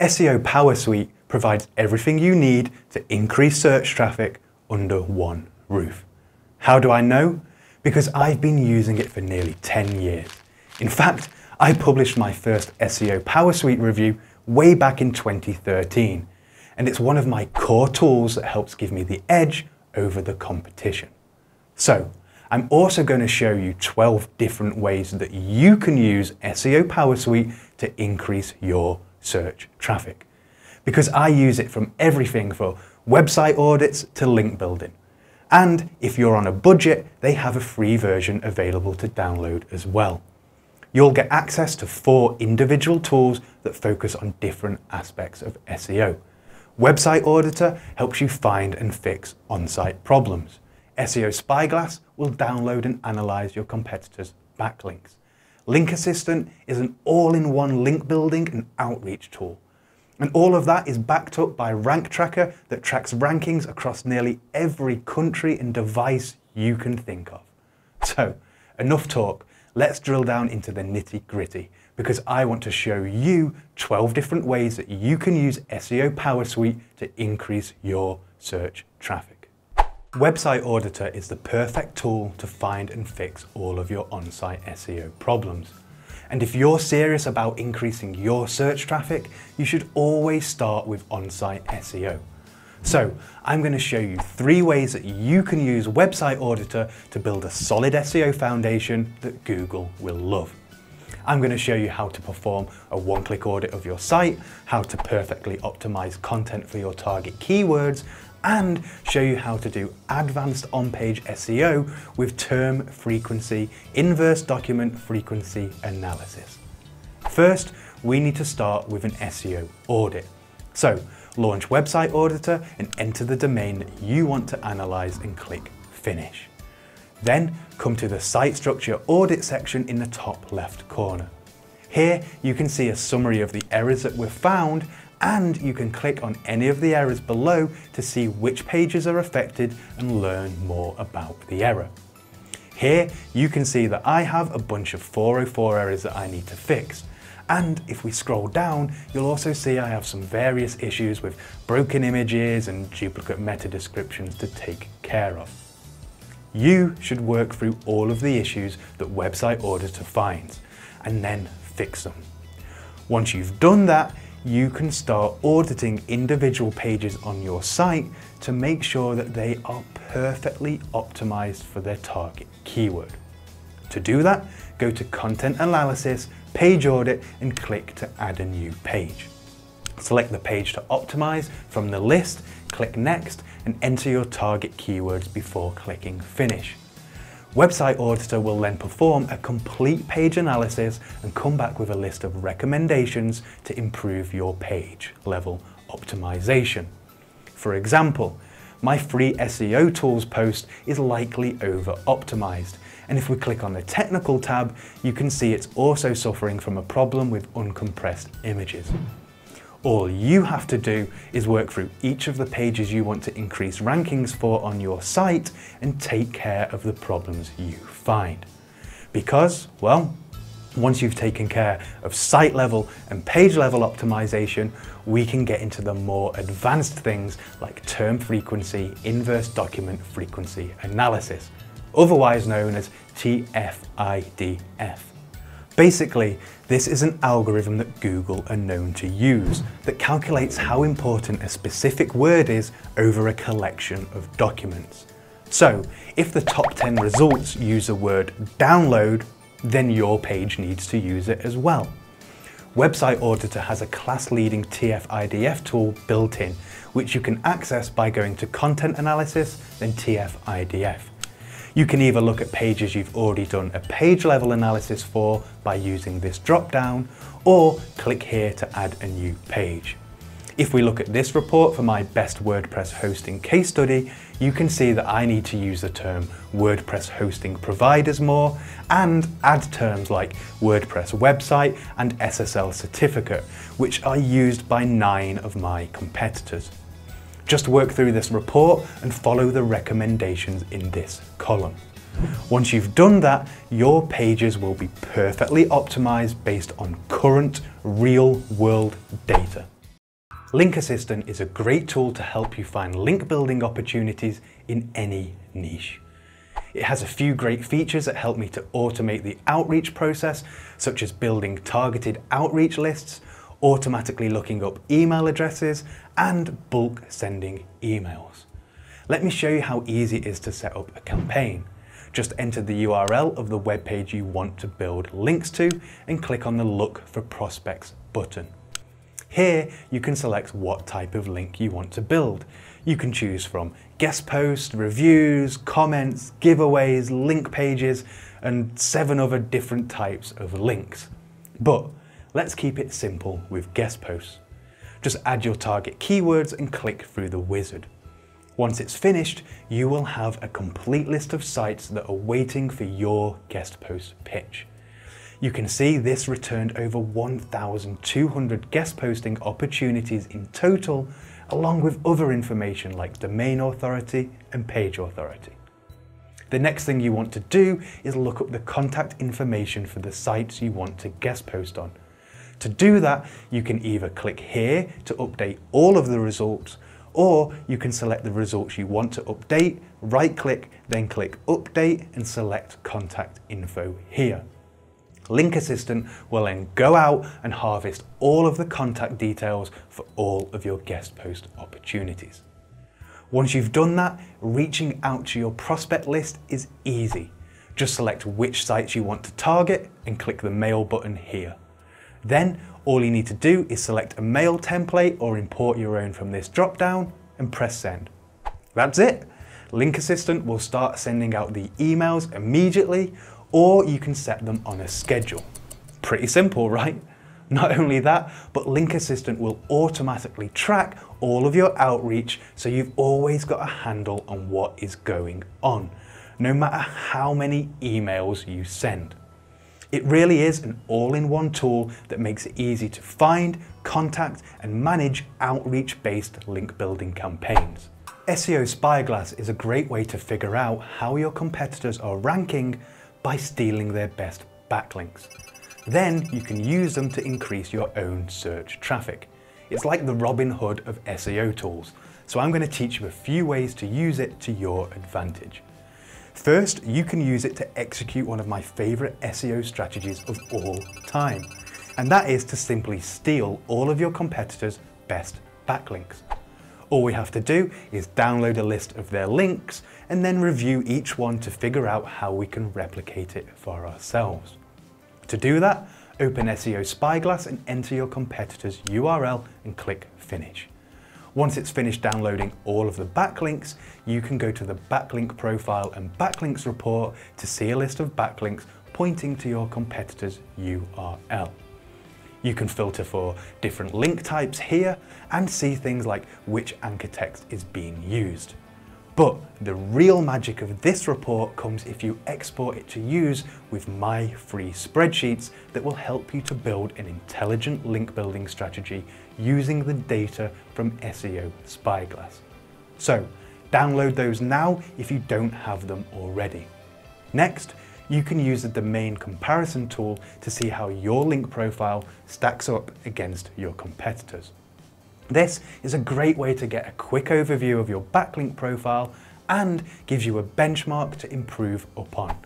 SEO PowerSuite provides everything you need to increase search traffic under one roof. How do I know? Because I've been using it for nearly 10 years. In fact, I published my first SEO PowerSuite review way back in 2013, and it's one of my core tools that helps give me the edge over the competition. So, I'm also going to show you 12 different ways that you can use SEO PowerSuite to increase your search traffic, because I use it from everything from website audits to link building. And if you're on a budget, they have a free version available to download as well. You'll get access to 4 individual tools that focus on different aspects of SEO. Website Auditor helps you find and fix on-site problems. SEO Spyglass will download and analyze your competitors' backlinks. Link Assistant is an all-in-one link building and outreach tool. And all of that is backed up by Rank Tracker that tracks rankings across nearly every country and device you can think of. So, enough talk. Let's drill down into the nitty-gritty, because I want to show you 12 different ways that you can use SEO PowerSuite to increase your search traffic. Website Auditor is the perfect tool to find and fix all of your on-site SEO problems. And if you're serious about increasing your search traffic, you should always start with on-site SEO. So, I'm going to show you 3 ways that you can use Website Auditor to build a solid SEO foundation that Google will love. I'm going to show you how to perform a one-click audit of your site, how to perfectly optimize content for your target keywords, and show you how to do advanced on-page SEO with term frequency, inverse document frequency analysis. First, we need to start with an SEO audit. So, launch Website Auditor and enter the domain that you want to analyze and click Finish. Then, come to the Site Structure Audit section in the top left corner. Here, you can see a summary of the errors that were found, and you can click on any of the errors below to see which pages are affected and learn more about the error. Here, you can see that I have a bunch of 404 errors that I need to fix. And if we scroll down, you'll also see I have some various issues with broken images and duplicate meta descriptions to take care of. You should work through all of the issues that Website Auditor finds, and then fix them. Once you've done that, you can start auditing individual pages on your site to make sure that they are perfectly optimized for their target keyword. To do that, go to Content Analysis, Page Audit, and click to add a new page. Select the page to optimize from the list, click Next, and enter your target keywords before clicking Finish. Website Auditor will then perform a complete page analysis and come back with a list of recommendations to improve your page level optimization. For example, my free SEO tools post is likely over-optimized, and if we click on the Technical tab, you can see it's also suffering from a problem with uncompressed images. All you have to do is work through each of the pages you want to increase rankings for on your site and take care of the problems you find. Because, well, once you've taken care of site level and page level optimization, we can get into the more advanced things like term frequency, inverse document frequency analysis, otherwise known as TF-IDF. Basically, this is an algorithm that Google are known to use that calculates how important a specific word is over a collection of documents. So, if the top 10 results use the word download, then your page needs to use it as well. Website Auditor has a class-leading TF-IDF tool built in, which you can access by going to Content Analysis, then TF-IDF. You can either look at pages you've already done a page level analysis for by using this drop down, or click here to add a new page. If we look at this report for my best WordPress hosting case study, you can see that I need to use the term WordPress hosting providers more and add terms like WordPress website and SSL certificate, which are used by 9 of my competitors. Just work through this report and follow the recommendations in this column. Once you've done that, your pages will be perfectly optimized based on current real-world data. Link Assistant is a great tool to help you find link building opportunities in any niche. It has a few great features that help me to automate the outreach process, such as building targeted outreach lists, automatically looking up email addresses, and bulk sending emails. Let me show you how easy it is to set up a campaign. Just enter the URL of the web page you want to build links to and click on the Look for Prospects button. Here, you can select what type of link you want to build. You can choose from guest posts, reviews, comments, giveaways, link pages, and 7 other different types of links. But let's keep it simple with guest posts. Just add your target keywords and click through the wizard. Once it's finished, you will have a complete list of sites that are waiting for your guest post pitch. You can see this returned over 1,200 guest posting opportunities in total, along with other information like domain authority and page authority. The next thing you want to do is look up the contact information for the sites you want to guest post on. To do that, you can either click here to update all of the results, or you can select the results you want to update, right-click, then click Update and select Contact Info here. Link Assistant will then go out and harvest all of the contact details for all of your guest post opportunities. Once you've done that, reaching out to your prospect list is easy. Just select which sites you want to target and click the Mail button here. Then all you need to do is select a mail template or import your own from this drop-down and press Send. That's it. Link Assistant will start sending out the emails immediately, or you can set them on a schedule. Pretty simple, right? Not only that, but Link Assistant will automatically track all of your outreach, so you've always got a handle on what is going on, no matter how many emails you send. It really is an all-in-one tool that makes it easy to find, contact, and manage outreach-based link building campaigns. SEO Spyglass is a great way to figure out how your competitors are ranking by stealing their best backlinks. Then you can use them to increase your own search traffic. It's like the Robin Hood of SEO tools, so I'm going to teach you a few ways to use it to your advantage. First, you can use it to execute one of my favorite SEO strategies of all time, and that is to simply steal all of your competitors' best backlinks. All we have to do is download a list of their links and then review each one to figure out how we can replicate it for ourselves. To do that, open SEO Spyglass and enter your competitor's URL and click Finish. Once it's finished downloading all of the backlinks, you can go to the Backlink Profile and Backlinks Report to see a list of backlinks pointing to your competitor's URL. You can filter for different link types here and see things like which anchor text is being used. But the real magic of this report comes if you export it to use with my free spreadsheets that will help you to build an intelligent link building strategy using the data from SEO Spyglass. So download those now if you don't have them already. Next, you can use the domain comparison tool to see how your link profile stacks up against your competitors. This is a great way to get a quick overview of your backlink profile and gives you a benchmark to improve upon.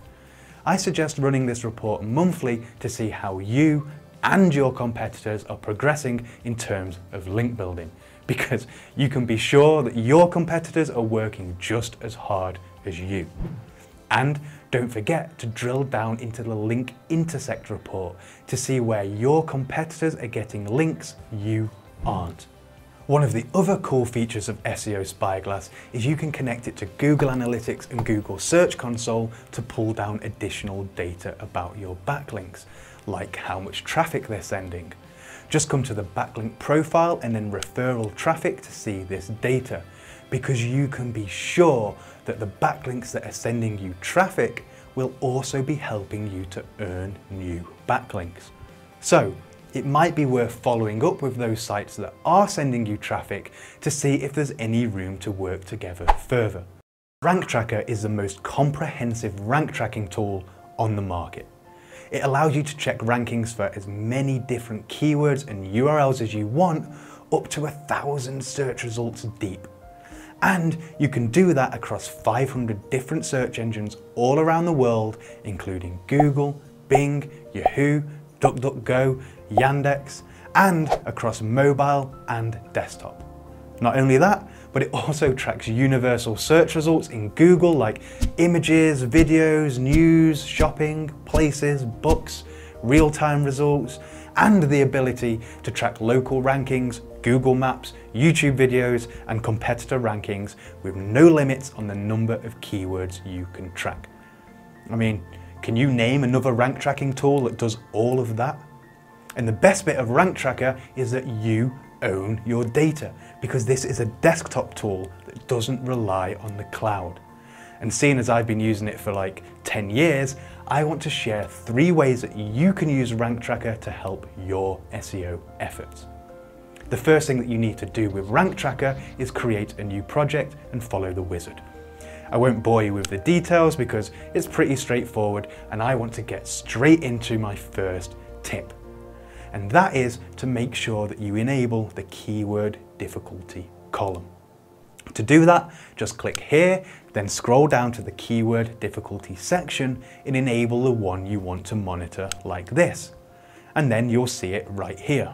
I suggest running this report monthly to see how you and your competitors are progressing in terms of link building, because you can be sure that your competitors are working just as hard as you. And don't forget to drill down into the Link Intersect report to see where your competitors are getting links you aren't. One of the other cool features of SEO Spyglass is you can connect it to Google Analytics and Google Search Console to pull down additional data about your backlinks, like how much traffic they're sending. Just come to the backlink profile and then referral traffic to see this data, because you can be sure that the backlinks that are sending you traffic will also be helping you to earn new backlinks. So it might be worth following up with those sites that are sending you traffic to see if there's any room to work together further. Rank Tracker is the most comprehensive rank tracking tool on the market. It allows you to check rankings for as many different keywords and URLs as you want, up to 1,000 search results deep. And you can do that across 500 different search engines all around the world, including Google, Bing, Yahoo, DuckDuckGo, Yandex, and across mobile and desktop. Not only that, but it also tracks universal search results in Google like images, videos, news, shopping, places, books, real-time results, and the ability to track local rankings, Google Maps, YouTube videos, and competitor rankings with no limits on the number of keywords you can track. I mean, can you name another rank tracking tool that does all of that? And the best bit of Rank Tracker is that you own your data, because this is a desktop tool that doesn't rely on the cloud. And seeing as I've been using it for like 10 years, I want to share 3 ways that you can use Rank Tracker to help your SEO efforts. The first thing that you need to do with Rank Tracker is create a new project and follow the wizard. I won't bore you with the details because it's pretty straightforward, and I want to get straight into my first tip. And that is to make sure that you enable the keyword difficulty column. To do that, just click here, then scroll down to the keyword difficulty section and enable the one you want to monitor like this. And then you'll see it right here.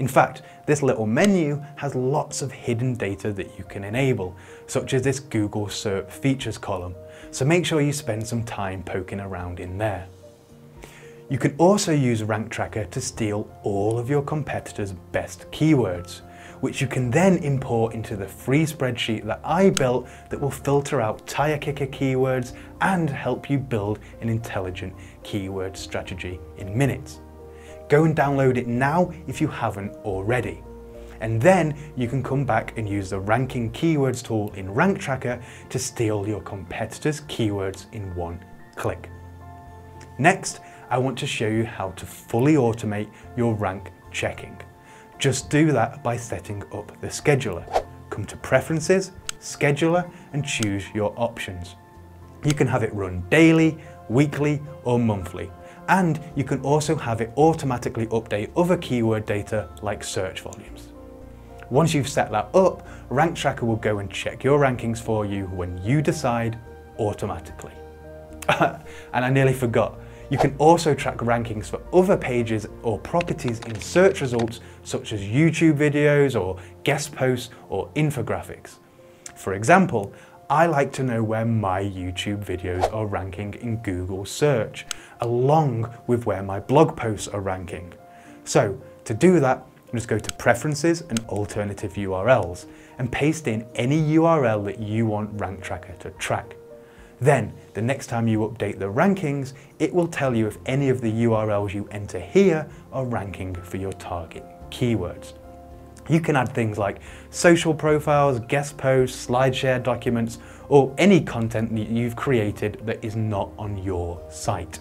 In fact, this little menu has lots of hidden data that you can enable, such as this Google SERP features column. So make sure you spend some time poking around in there. You can also use Rank Tracker to steal all of your competitors' best keywords, which you can then import into the free spreadsheet that I built that will filter out tire kicker keywords and help you build an intelligent keyword strategy in minutes. Go and download it now if you haven't already. And then you can come back and use the ranking keywords tool in Rank Tracker to steal your competitors' keywords in one click. Next, I want to show you how to fully automate your rank checking. Just do that by setting up the scheduler. Come to Preferences, Scheduler, and choose your options. You can have it run daily, weekly, or monthly. And you can also have it automatically update other keyword data like search volumes. Once you've set that up, Rank Tracker will go and check your rankings for you when you decide automatically. And I nearly forgot. You can also track rankings for other pages or properties in search results, such as YouTube videos or guest posts or infographics. For example, I like to know where my YouTube videos are ranking in Google search, along with where my blog posts are ranking. So to do that, just go to Preferences and Alternative URLs and paste in any URL that you want Rank Tracker to track. Then, the next time you update the rankings, it will tell you if any of the URLs you enter here are ranking for your target keywords. You can add things like social profiles, guest posts, SlideShare documents, or any content that you've created that is not on your site.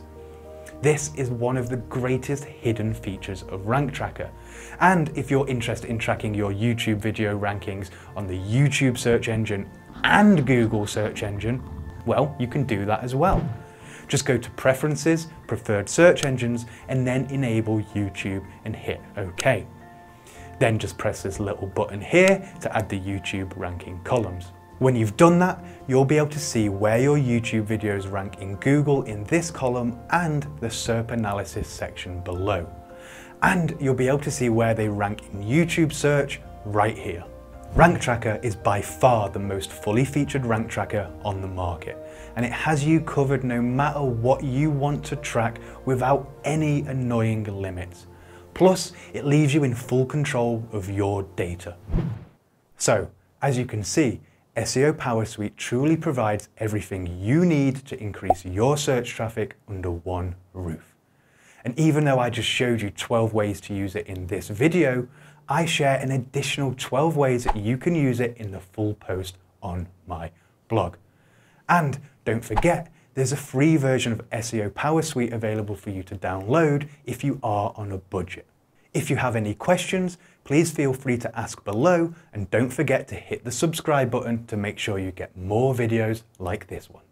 This is one of the greatest hidden features of Rank Tracker. And if you're interested in tracking your YouTube video rankings on the YouTube search engine and Google search engine, well, you can do that as well. Just go to Preferences, Preferred Search Engines, and then enable YouTube and hit OK. Then just press this little button here to add the YouTube ranking columns. When you've done that, you'll be able to see where your YouTube videos rank in Google in this column and the SERP analysis section below. And you'll be able to see where they rank in YouTube search right here. Rank Tracker is by far the most fully featured rank tracker on the market, and it has you covered no matter what you want to track without any annoying limits. Plus, it leaves you in full control of your data. So, as you can see, SEO PowerSuite truly provides everything you need to increase your search traffic under one roof. And even though I just showed you 12 ways to use it in this video, I share an additional 12 ways that you can use it in the full post on my blog. And don't forget, there's a free version of SEO PowerSuite available for you to download if you are on a budget. If you have any questions, please feel free to ask below, and don't forget to hit the subscribe button to make sure you get more videos like this one.